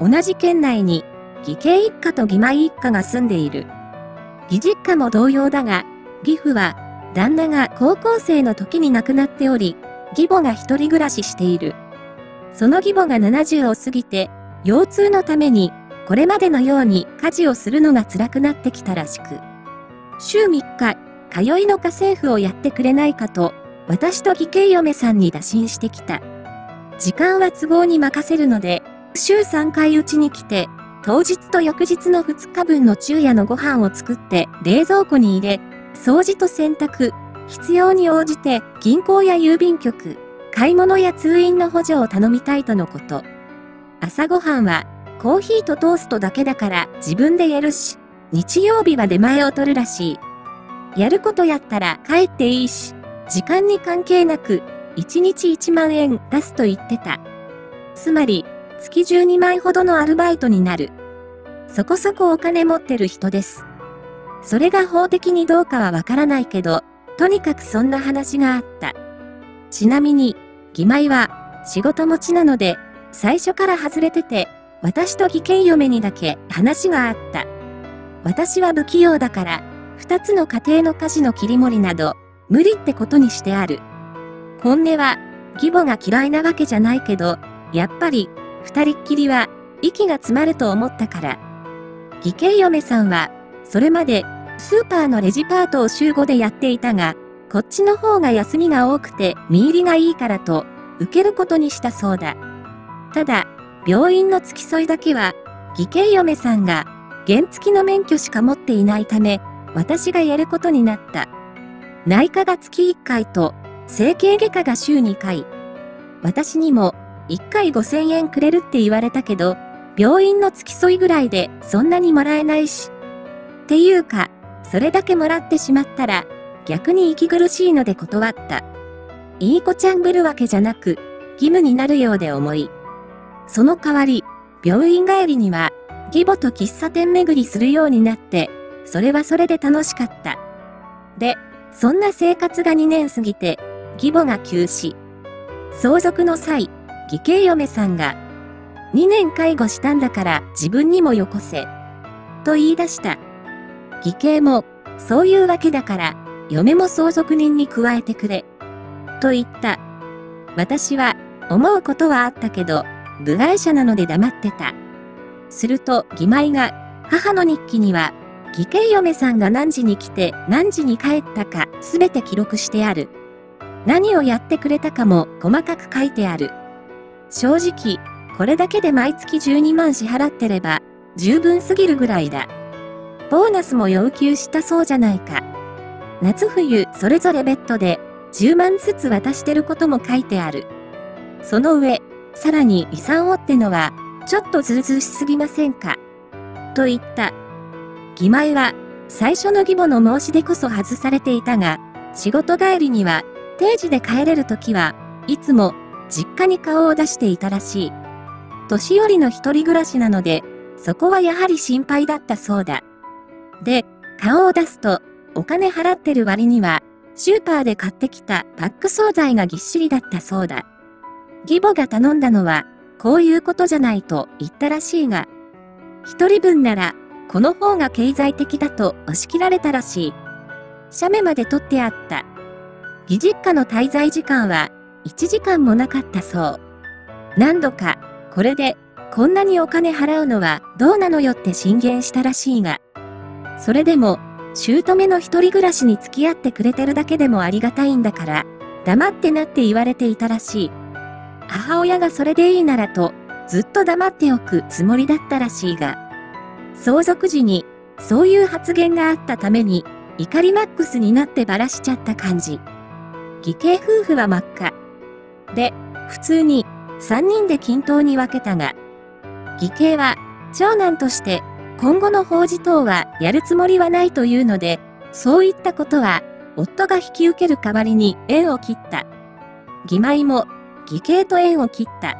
同じ県内に、義兄一家と義妹一家が住んでいる。義実家も同様だが、義父は、旦那が高校生の時に亡くなっており、義母が一人暮らししている。その義母が70を過ぎて、腰痛のために、これまでのように家事をするのが辛くなってきたらしく、週3日、通いの家政婦をやってくれないかと、私と義兄嫁さんに打診してきた。時間は都合に任せるので、週3回うちに来て、当日と翌日の2日分の昼夜のご飯を作って冷蔵庫に入れ、掃除と洗濯、必要に応じて銀行や郵便局、買い物や通院の補助を頼みたいとのこと。朝ごはんはコーヒーとトーストだけだから自分でやるし、日曜日は出前を取るらしい。やることやったら帰っていいし、時間に関係なく1日1万円出すと言ってた。つまり、月12万ほどのアルバイトになる。そこそこお金持ってる人です。それが法的にどうかはわからないけど、とにかくそんな話があった。ちなみに、義妹は仕事持ちなので、最初から外れてて、私と義兄嫁にだけ話があった。私は不器用だから、2つの家庭の家事の切り盛りなど、無理ってことにしてある。本音は、義母が嫌いなわけじゃないけど、やっぱり、二人っきりは、息が詰まると思ったから。義兄嫁さんは、それまで、スーパーのレジパートを週5でやっていたが、こっちの方が休みが多くて、身入りがいいからと、受けることにしたそうだ。ただ、病院の付き添いだけは、義兄嫁さんが、原付の免許しか持っていないため、私がやることになった。内科が月1回と、整形外科が週2回。私にも、1回5000円くれるって言われたけど、病院の付き添いぐらいでそんなにもらえないし。っていうか、それだけもらってしまったら、逆に息苦しいので断った。いい子ちゃんぶるわけじゃなく、義務になるようで思い。その代わり、病院帰りには、義母と喫茶店巡りするようになって、それはそれで楽しかった。で、そんな生活が2年過ぎて、義母が急死。相続の際、義兄嫁さんが、2年介護したんだから自分にもよこせ。と言い出した。義兄も、そういうわけだから、嫁も相続人に加えてくれ。と言った。私は、思うことはあったけど、部外者なので黙ってた。すると、義妹が、母の日記には、義兄嫁さんが何時に来て何時に帰ったかすべて記録してある。何をやってくれたかも細かく書いてある。正直、これだけで毎月12万支払ってれば、十分すぎるぐらいだ。ボーナスも要求したそうじゃないか。夏冬それぞれ別途で、10万ずつ渡してることも書いてある。その上、さらに遺産をってのは、ちょっとずうずうしすぎませんか。と言った。義妹は、最初の義母の申し出こそ外されていたが、仕事帰りには、定時で帰れるときはいつも、実家に顔を出していたらしい。年寄りの一人暮らしなので、そこはやはり心配だったそうだ。で、顔を出すと、お金払ってる割には、スーパーで買ってきたパック惣菜がぎっしりだったそうだ。義母が頼んだのは、こういうことじゃないと言ったらしいが、一人分なら、この方が経済的だと押し切られたらしい。写メまで撮ってあった。義実家の滞在時間は、1時間もなかったそう。何度か、これで、こんなにお金払うのはどうなのよって進言したらしいが。それでも、姑の一人暮らしに付き合ってくれてるだけでもありがたいんだから、黙ってなって言われていたらしい。母親がそれでいいならと、ずっと黙っておくつもりだったらしいが。相続時に、そういう発言があったために、怒りマックスになってばらしちゃった感じ。義兄夫婦は真っ赤。で、普通に、3人で均等に分けたが、義兄は、長男として、今後の法事等はやるつもりはないというので、そういったことは、夫が引き受ける代わりに縁を切った。義妹も、義兄と縁を切った。